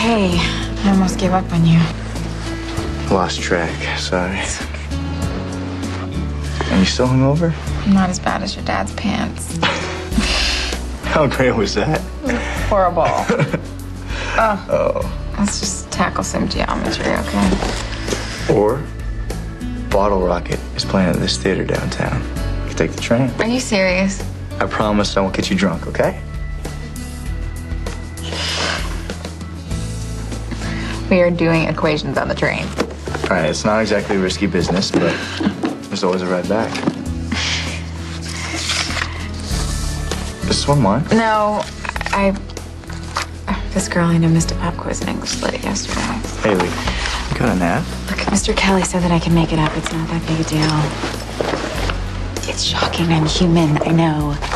Hey, I almost gave up on you. Lost track, sorry. Are you still hungover? I'm not as bad as your dad's pants. How great was that? It was horrible. Oh. Let's just tackle some geometry, okay? Or Bottle Rocket is playing at this theater downtown. You can take the train. Are you serious? I promise I won't get you drunk, okay? We are doing equations on the train. All right, it's not exactly risky business, but there's always a ride back. Is this one mine? No, this girl I know missed a pop quiz in English Lit yesterday. Haley, you got a nap? Look, Mr. Kelly said that I can make it up. It's not that big a deal. It's shocking. I'm human, I know.